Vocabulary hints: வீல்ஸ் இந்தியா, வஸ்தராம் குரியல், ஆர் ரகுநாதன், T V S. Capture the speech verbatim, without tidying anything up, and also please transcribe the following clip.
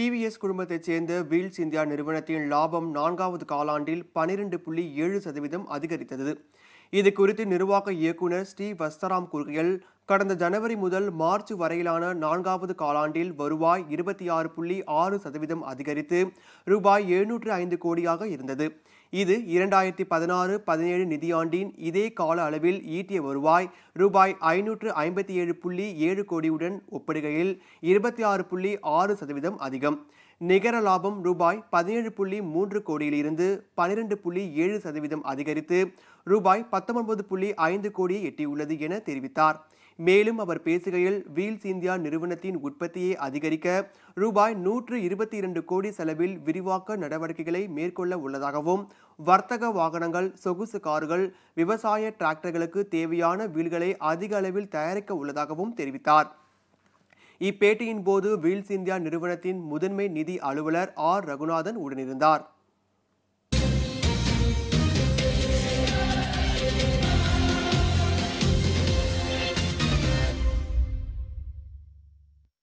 T V S குடும்பத்தைச் சேர்ந்த வீல்ஸ் இந்தியா நிறுவனத்தின் லாபம் நான்காவது காலாண்டில் பன்னிரண்டு புள்ளி ஏழு சதவீதம் அதிகரித்தது. இது குறித்து நிர்வாக இயக்குனர் ஸ்ரீ வஸ்தராம் குரியல் கடந்த ஜனவரி முதல் மார்ச் வரையிலான நான்காவது காலாண்டில் வருவாய் இருபத்தி ஆறு புள்ளி ஆறு சதவீதம் அதிகரித்து ரூபாய் எழுநூற்று ஐந்து கோடியாக இருந்தது. இது இரண்டாயிரத்து பதினாறு பதினேழு நிதியாண்டின் இதே கால அளவில் ஈட்டிய வருவாய் ரூபாய் ஐநூற்று ஐம்பத்தி ஏழு புள்ளி ஏழு கோடியுடன் ஒப்பிடுகையில் இருபத்தி ஆறு புள்ளி ஆறு சதவீதம் அதிகம். நிகர லாபம் ரூபாய் பதினேழு புள்ளி மூன்று கோடியிலிருந்து பன்னிரண்டு புள்ளி ஏழு சதவீதம் அதிகரித்து ரூபாய் பத்தொன்பது புள்ளி ஐந்து கோடியை எட்டியுள்ளது என தெரிவித்தார். மேலும் அவர் பேசுகையில் வீல்ஸ் இந்தியா நிறுவனத்தின் உற்பத்தியை அதிகரிக்க ரூபாய் நூற்று இருபத்தி இரண்டு கோடி செலவில் விரிவாக்க நடவடிக்கைகளை மேற்கொள்ள உள்ளதாகவும் வர்த்தக வாகனங்கள், சொகுசு கார்கள், விவசாய டிராக்டர்களுக்கு தேவையான வீல்களை அதிக அளவில் தயாரிக்க உள்ளதாகவும் தெரிவித்தார். இப்பேட்டியின் போது வீல்ஸ் இந்தியா நிறுவனத்தின் முதன்மை நிதி அலுவலர் ஆர் ரகுநாதன் உடனிருந்தார்.